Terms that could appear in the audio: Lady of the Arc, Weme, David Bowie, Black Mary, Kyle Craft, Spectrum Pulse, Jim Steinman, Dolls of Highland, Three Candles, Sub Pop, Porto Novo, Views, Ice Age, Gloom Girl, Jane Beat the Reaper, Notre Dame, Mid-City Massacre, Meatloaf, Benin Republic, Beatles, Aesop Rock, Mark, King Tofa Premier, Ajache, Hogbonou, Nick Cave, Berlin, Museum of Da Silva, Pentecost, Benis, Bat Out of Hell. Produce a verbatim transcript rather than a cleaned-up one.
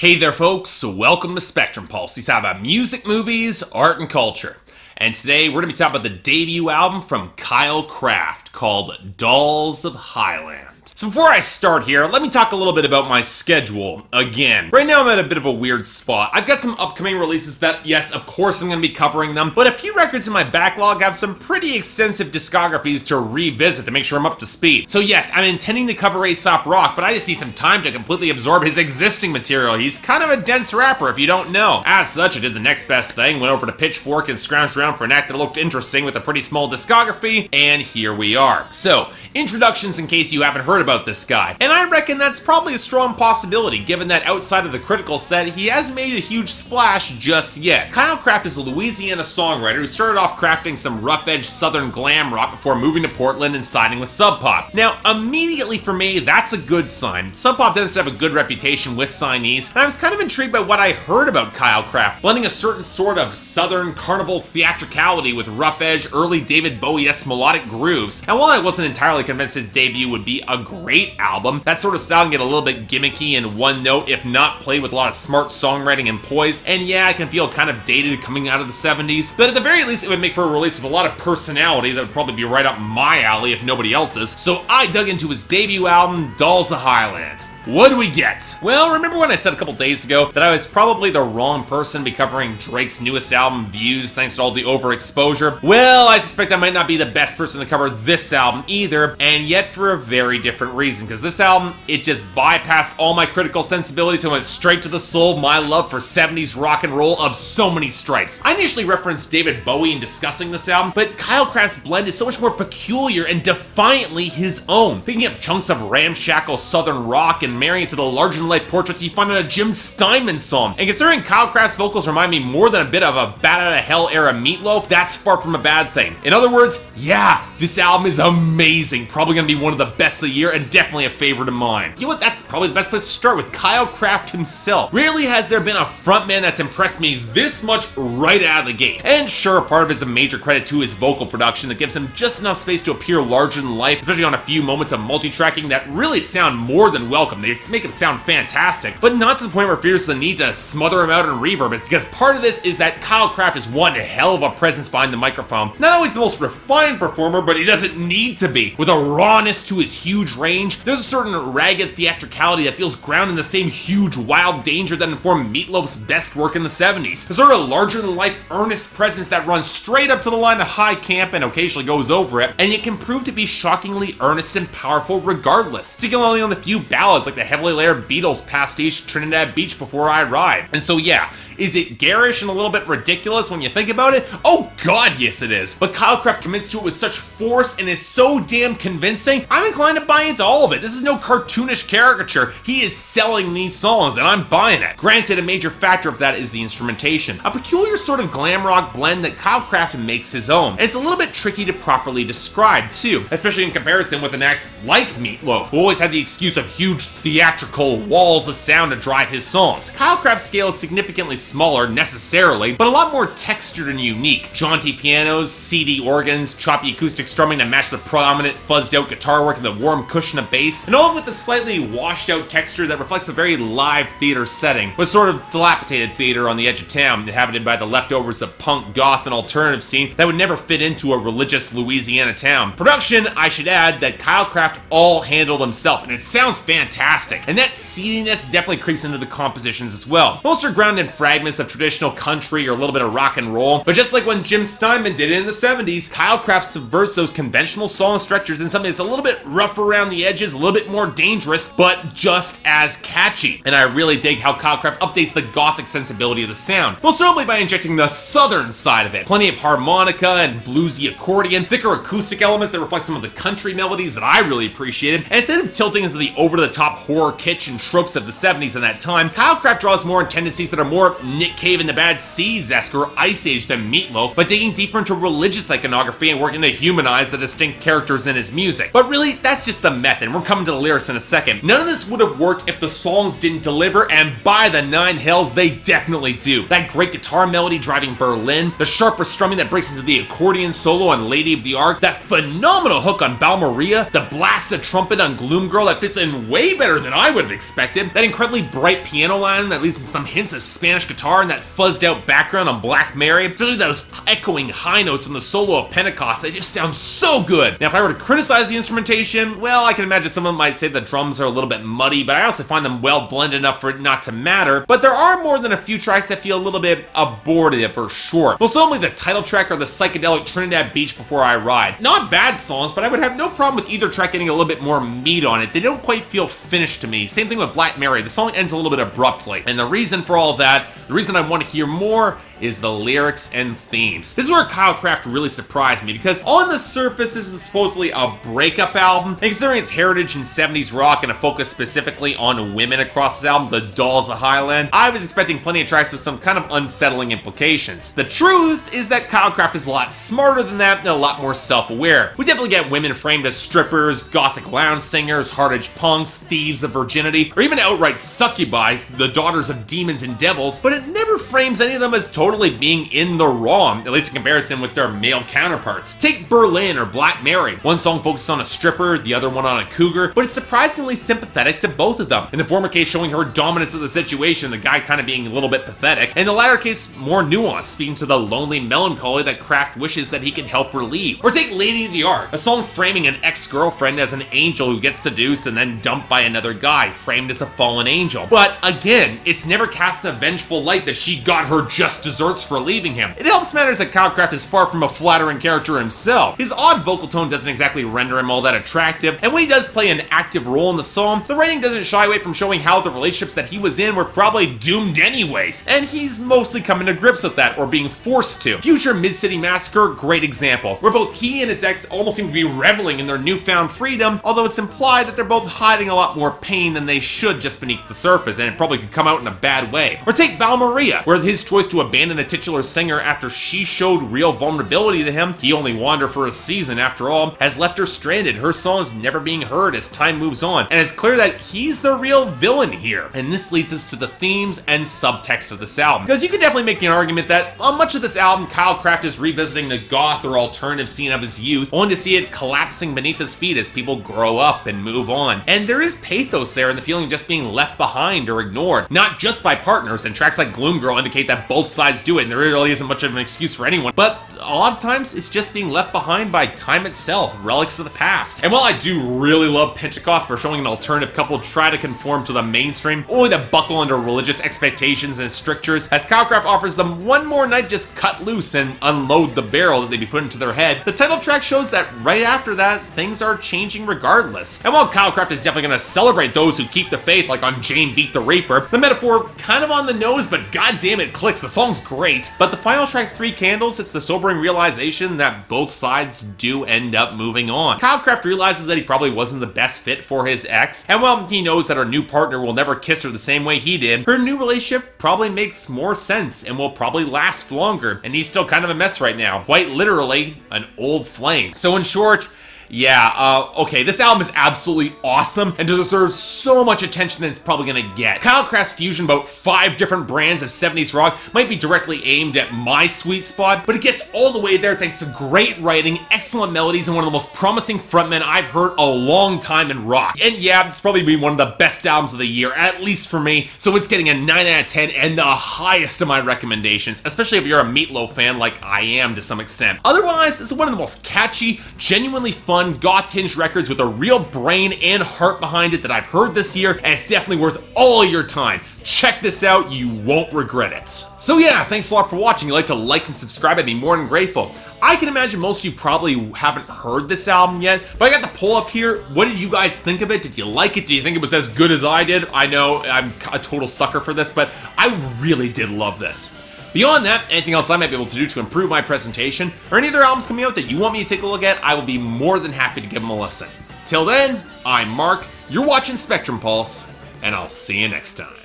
Hey there folks, welcome to Spectrum Pulse. These are about music, movies, art, and culture. And today we're going to be talking about the debut album from Kyle Craft called Dolls of Highland. So before I start here, let me talk a little bit about my schedule again. Right now I'm at a bit of a weird spot. I've got some upcoming releases that, yes, of course I'm going to be covering them, but a few records in my backlog have some pretty extensive discographies to revisit to make sure I'm up to speed. So yes, I'm intending to cover Aesop Rock, but I just need some time to completely absorb his existing material. He's kind of a dense rapper if you don't know. As such, I did the next best thing, went over to Pitchfork and scrounged around for an act that looked interesting with a pretty small discography, and here we are. So, introductions in case you haven't heard about this guy, and I reckon that's probably a strong possibility given that outside of the critical set, he hasn't made a huge splash just yet. Kyle Craft is a Louisiana songwriter who started off crafting some rough-edge southern glam rock before moving to Portland and signing with Sub Pop. Now, immediately for me, that's a good sign. Sub Pop tends to have a good reputation with signees, and I was kind of intrigued by what I heard about Kyle Craft, blending a certain sort of southern carnival theatricality with rough-edge, early David Bowie-esque melodic grooves, and while I wasn't entirely convinced his debut would be a great album, that sort of style can get a little bit gimmicky and one-note if not played with a lot of smart songwriting and poise, and yeah, I can feel kind of dated coming out of the seventies, but at the very least it would make for a release with a lot of personality that would probably be right up my alley if nobody else's, so I dug into his debut album, Dolls of Highland. What do we get? Well, remember when I said a couple days ago that I was probably the wrong person to be covering Drake's newest album, Views, thanks to all the overexposure? Well, I suspect I might not be the best person to cover this album either, and yet for a very different reason, because this album, it just bypassed all my critical sensibilities and went straight to the soul of my love for seventies rock and roll of so many stripes. I initially referenced David Bowie in discussing this album, but Kyle Craft's blend is so much more peculiar and defiantly his own, picking up chunks of ramshackle southern rock and marrying it to the larger-than-life portraits you find in a Jim Steinman song. And considering Kyle Craft's vocals remind me more than a bit of a Bat Out of Hell era Meatloaf, that's far from a bad thing. In other words, yeah, this album is amazing, probably gonna be one of the best of the year and definitely a favorite of mine. You know what, that's probably the best place to start with Kyle Craft himself. Rarely has there been a frontman that's impressed me this much right out of the gate. And sure, part of it's a major credit to his vocal production that gives him just enough space to appear larger than life, especially on a few moments of multi-tracking that really sound more than welcome. They make him sound fantastic, but not to the point where it fears the need to smother him out in reverb, because part of this is that Kyle Craft is one hell of a presence behind the microphone. Not always the most refined performer, but he doesn't need to be. With a rawness to his huge range, there's a certain ragged theatricality that feels grounded in the same huge wild danger that informed Meatloaf's best work in the seventies. A sort of larger-than-life earnest presence that runs straight up to the line of high camp and occasionally goes over it, and it can prove to be shockingly earnest and powerful regardless, particularly on the few ballads like the heavily layered Beatles pastiche Trinidad Beach Before I Ride. And so yeah, is it garish and a little bit ridiculous when you think about it? Oh god, yes it is. But Kyle Craft commits to it with such force and is so damn convincing, I'm inclined to buy into all of it. This is no cartoonish caricature. He is selling these songs and I'm buying it. Granted, a major factor of that is the instrumentation, a peculiar sort of glam rock blend that Kyle Craft makes his own. And it's a little bit tricky to properly describe too, especially in comparison with an act like Meatloaf, who always had the excuse of huge theatrical walls of sound to drive his songs. Kyle Craft's scale is significantly smaller, necessarily, but a lot more textured and unique. Jaunty pianos, seedy organs, choppy acoustic strumming to match the prominent, fuzzed-out guitar work and the warm cushion of bass, and all with a slightly washed-out texture that reflects a very live theater setting, but sort of dilapidated theater on the edge of town, inhabited by the leftovers of punk, goth, and alternative scene that would never fit into a religious Louisiana town. Production, I should add, that Kyle Craft all handled himself, and it sounds fantastic. And that seediness definitely creeps into the compositions as well. Most are grounded in fragments of traditional country or a little bit of rock and roll, but just like when Jim Steinman did it in the seventies, Kyle Craft subverts those conventional song structures in something that's a little bit rough around the edges, a little bit more dangerous, but just as catchy. And I really dig how Kyle Craft updates the gothic sensibility of the sound, most notably by injecting the southern side of it. Plenty of harmonica and bluesy accordion, thicker acoustic elements that reflect some of the country melodies that I really appreciated, and instead of tilting into the over-the-top horror kitchen tropes of the seventies in that time, Kyle Craft draws more on tendencies that are more Nick Cave and the Bad Seeds-esque or Ice Age than Meatloaf, but digging deeper into religious iconography and working to humanize the distinct characters in his music. But really, that's just the method. We're coming to the lyrics in a second. None of this would have worked if the songs didn't deliver, and by the nine hells, they definitely do. That great guitar melody driving Berlin, the sharper strumming that breaks into the accordion solo on Lady of the Arc, that phenomenal hook on Balmorhea, the blast of trumpet on Gloom Girl that fits in way better better than I would have expected. That incredibly bright piano line that leads to some hints of Spanish guitar and that fuzzed out background on Black Mary, especially those echoing high notes on the solo of Pentecost, they just sound so good. Now, if I were to criticize the instrumentation, well, I can imagine someone might say the drums are a little bit muddy, but I also find them well blended enough for it not to matter. But there are more than a few tracks that feel a little bit abortive or short. Most notably the title track or the psychedelic Trinidad Beach Before I Ride. Not bad songs, but I would have no problem with either track getting a little bit more meat on it. They don't quite feel finished to me. Same thing with Black Mary. The song ends a little bit abruptly. And the reason for all that, the reason I want to hear more, is the lyrics and themes. This is where Kyle Craft really surprised me, because on the surface this is supposedly a breakup album, and considering its heritage in seventies rock and a focus specifically on women across this album, the Dolls of Highland, I was expecting plenty of tracks with some kind of unsettling implications. The truth is that Kyle Craft is a lot smarter than that and a lot more self-aware. We definitely get women framed as strippers, gothic lounge singers, hard-edge punks, thieves of virginity, or even outright succubi, the daughters of demons and devils, but it never frames any of them as totally Totally being in the wrong, at least in comparison with their male counterparts. Take Berlin or Black Mary. One song focuses on a stripper, the other one on a cougar, but it's surprisingly sympathetic to both of them. In the former case, showing her dominance of the situation, the guy kind of being a little bit pathetic, and in the latter case, more nuanced, speaking to the lonely melancholy that Craft wishes that he can help relieve. Or take Lady of the Arc, a song framing an ex-girlfriend as an angel who gets seduced and then dumped by another guy, framed as a fallen angel. But again, it's never cast in a vengeful light that she got her just deserved for leaving him. It helps matters that Kyle Craft is far from a flattering character himself. His odd vocal tone doesn't exactly render him all that attractive, and when he does play an active role in the song, the writing doesn't shy away from showing how the relationships that he was in were probably doomed anyways, and he's mostly coming to grips with that, or being forced to. Future Mid-City Massacre, great example, where both he and his ex almost seem to be reveling in their newfound freedom, although it's implied that they're both hiding a lot more pain than they should just beneath the surface, and it probably could come out in a bad way. Or take Balmorhea, where his choice to abandon and the titular singer after she showed real vulnerability to him, he only wandered for a season after all, has left her stranded, her songs never being heard as time moves on, and it's clear that he's the real villain here. And this leads us to the themes and subtext of this album, because you can definitely make an argument that on much of this album, Kyle Craft is revisiting the goth or alternative scene of his youth, only to see it collapsing beneath his feet as people grow up and move on. And there is pathos there in the feeling of just being left behind or ignored, not just by partners, and tracks like Gloom Girl indicate that both sides do it, and there really isn't much of an excuse for anyone, but a lot of times it's just being left behind by time itself, relics of the past. And while I do really love Pentecost for showing an alternative couple try to conform to the mainstream, only to buckle under religious expectations and strictures, as Kyle Craft offers them one more night to just cut loose and unload the barrel that they be put into their head, the title track shows that right after that, things are changing regardless. And while Kyle Craft is definitely going to celebrate those who keep the faith, like on Jane Beat the Reaper, the metaphor kind of on the nose, but goddamn it clicks. The song's great, but the final track, Three Candles, it's the sobering realization that both sides do end up moving on. Kyle Craft realizes that he probably wasn't the best fit for his ex, and while he knows that her new partner will never kiss her the same way he did, her new relationship probably makes more sense and will probably last longer, and he's still kind of a mess right now, quite literally an old flame. So in short, yeah, uh, okay, this album is absolutely awesome and deserves so much attention that it's probably gonna get. Kyle Craft's fusion about five different brands of seventies rock might be directly aimed at my sweet spot, but it gets all the way there thanks to great writing, excellent melodies, and one of the most promising frontmen I've heard a long time in rock. And yeah, it's probably been one of the best albums of the year, at least for me, so it's getting a nine out of ten and the highest of my recommendations, especially if you're a Meatloaf fan like I am to some extent. Otherwise, it's one of the most catchy, genuinely fun, goth-tinged records with a real brain and heart behind it that I've heard this year, and it's definitely worth all your time. Check this out, you won't regret it. So yeah, thanks a lot for watching. If you'd like to like and subscribe, I'd be more than grateful. I can imagine most of you probably haven't heard this album yet, but I got the poll up here. What did you guys think of it? Did you like it? Do you think it was as good as I did? I know I'm a total sucker for this, but I really did love this. Beyond that, anything else I might be able to do to improve my presentation, or any other albums coming out that you want me to take a look at, I will be more than happy to give them a listen. Till then, I'm Mark, you're watching Spectrum Pulse, and I'll see you next time.